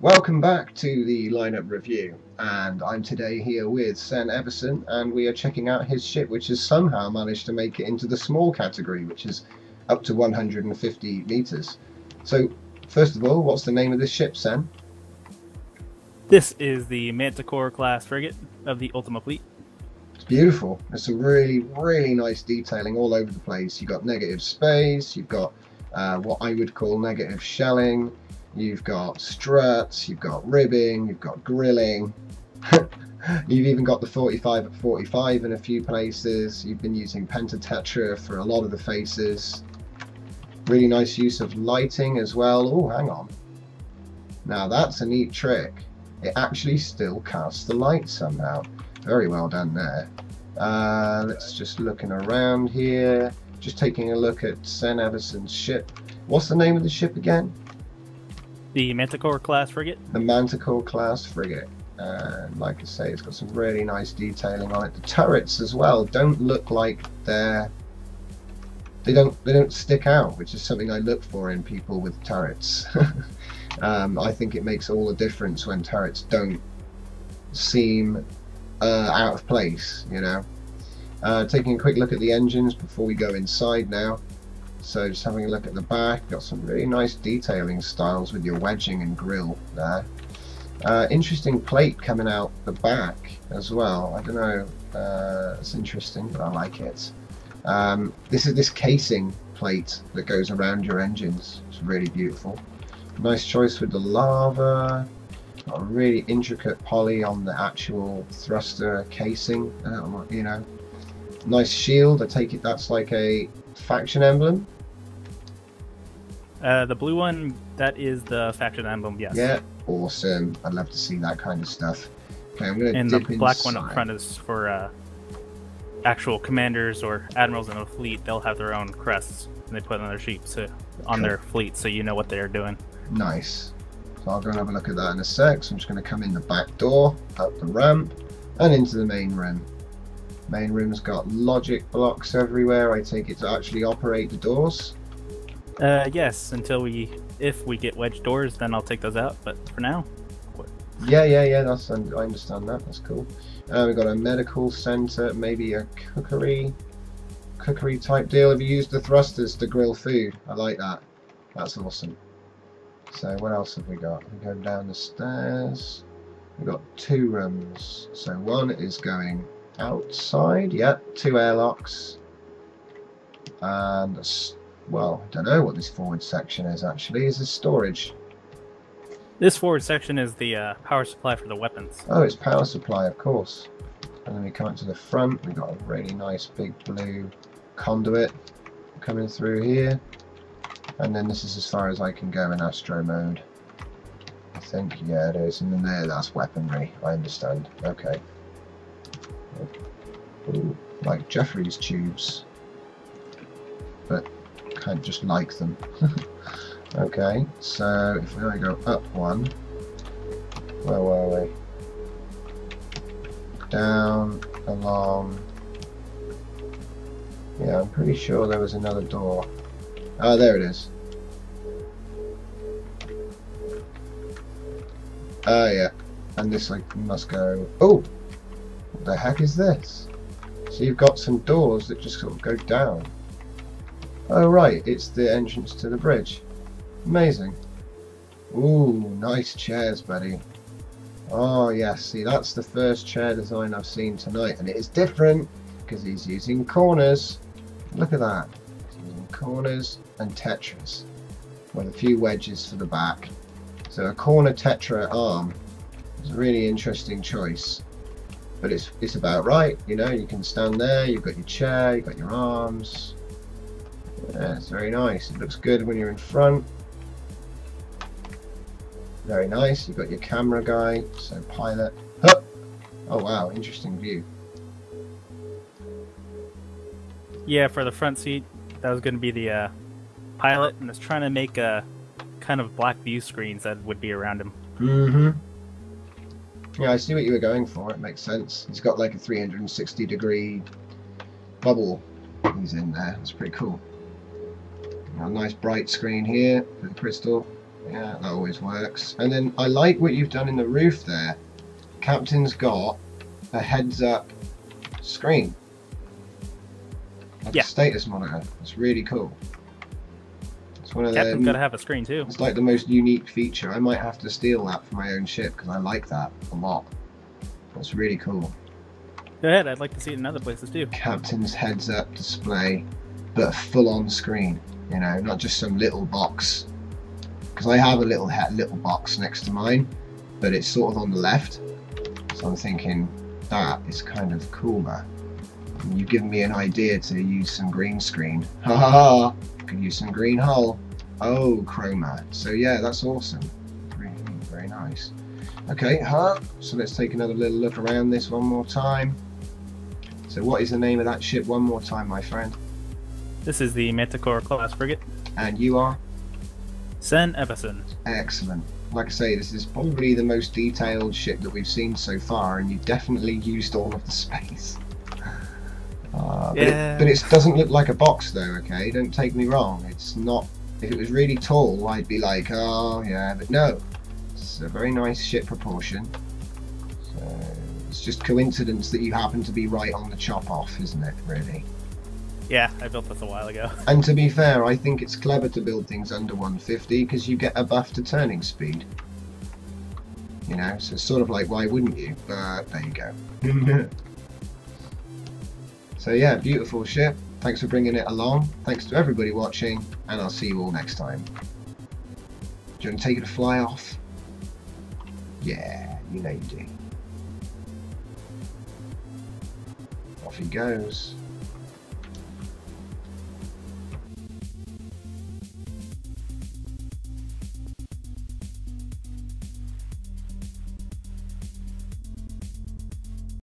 Welcome back to the lineup review, and I'm today here with Sen Evason, and we are checking out his ship, which has somehow managed to make it into the small category, which is up to 150 meters. So first of all, what's the name of this ship, Sen? This is the Manticore-class frigate of the Ultima Fleet. It's beautiful. There's some really, really nice detailing all over the place. You've got negative space, you've got what I would call negative shelling, you've got struts, you've got ribbing, you've got grilling, you've even got the 45x45 in a few places, you've been using Pentatetra for a lot of the faces. Really nice use of lighting as well. Oh, hang on. Now that's a neat trick. It actually still casts the light somehow. Very well done there. Let's just looking around here. Just taking a look at Sen Evason's ship. What's the name of the ship again? The Manticore-class frigate. The Manticore-class frigate. And like I say, it's got some really nice detailing on it. The turrets as well don't look like they're... They don't stick out, which is something I look for in people with turrets. I think it makes all the difference when turrets don't seem out of place, you know. Taking a quick look at the engines before we go inside now. So just having a look at the back, got some really nice detailing styles with your wedging and grill there. Interesting plate coming out the back as well. I don't know, it's interesting, but I like it. This is this casing plate that goes around your engines. It's really beautiful. Nice choice with the lava. Got a really intricate poly on the actual thruster casing. You know, nice shield. I take it that's like a faction emblem. The blue one, that is the faction emblem. Yes. Yeah. Awesome. I'd love to see that kind of stuff. Okay, I'm gonna. And the black one up front is for actual commanders or admirals in a fleet. They'll have their own crests and they put on their sheep, so on their fleet, so you know what they're doing. Nice. So I'll go and have a look at that in a sec. So I'm just going to come in the back door, up the ramp, and into the main room. Main room's got logic blocks everywhere. I take it to actually operate the doors. Yes, until if we get wedge doors, then I'll take those out. But for now. Yeah, that's, I understand that, that's cool. We've got a medical center, maybe a cookery type deal. Have you used the thrusters to grill food? I like that, that's awesome. So what else have we got? We go down the stairs, we've got two rooms. So one is going outside, yep, two airlocks. And, well, I don't know what this forward section is actually. Is this storage? This forward section is the power supply for the weapons. Oh, it's power supply, of course. And then we come up to the front. We've got a really nice big blue conduit coming through here. And then this is as far as I can go in astro mode. I think, yeah, it is. And then there, that's weaponry. I understand. Okay. Ooh, like Jeffrey's tubes. But kind of just like them. Okay, so if we only go up one, where were we? Down, along. Yeah, I'm pretty sure there was another door. Ah, there it is. Yeah, and this like must go. Oh, what the heck is this? So you've got some doors that just sort of go down. Oh right, it's the entrance to the bridge. Amazing. Ooh, nice chairs, buddy. Oh yes, see, that's the first chair design I've seen tonight, and it is different because he's using corners. Look at that, he's using corners and tetras with a few wedges for the back. So a corner tetra arm is a really interesting choice, but it's about right, you know. You can stand there, you've got your chair, you've got your arms. Yeah, it's very nice. It looks good when you're in front. Very nice. You've got your camera guy, so pilot. Hup! Oh wow, interesting view. Yeah, for the front seat, that was going to be the pilot, and I was trying to make a kind of black view screens that would be around him. Mm-hmm. Yeah, I see what you were going for. It makes sense. He's got like a 360-degree bubble. He's in there. It's pretty cool. A nice bright screen here for the crystal. Yeah, that always works. And then I like what you've done in the roof there. Captain's got a heads-up screen. Like a status monitor. It's really cool. It's one of the Captain's got to have a screen too. It's like the most unique feature. I might have to steal that for my own ship because I like that a lot. That's really cool. Go ahead. I'd like to see it in other places too. Captain's heads-up display, but a full-on screen. You know, not just some little box. Because I have a little box next to mine, but it's sort of on the left. So I'm thinking that is kind of cooler. And you've given me an idea to use some green screen. Ha ha ha! Could use some green hull. Oh, chroma. So yeah, that's awesome. Very nice. Okay, huh? So let's take another little look around this one more time. So what is the name of that ship one more time, my friend? This is the Manticore-class frigate. And you are? Sen Evason. Excellent. Like I say, this is probably the most detailed ship that we've seen so far, and you definitely used all of the space. But it doesn't look like a box though, okay? Don't take me wrong. It's not. If it was really tall, I'd be like, oh yeah, but no. It's a very nice ship proportion. So it's just coincidence that you happen to be right on the chop-off, isn't it, really? Yeah, I built this a while ago. And to be fair, I think it's clever to build things under 150 because you get a buff to turning speed. You know, so it's sort of like, why wouldn't you? But there you go. So yeah, beautiful ship. Thanks for bringing it along. Thanks to everybody watching, and I'll see you all next time. Do you want to take it a fly off? Yeah, you know you do. Off he goes.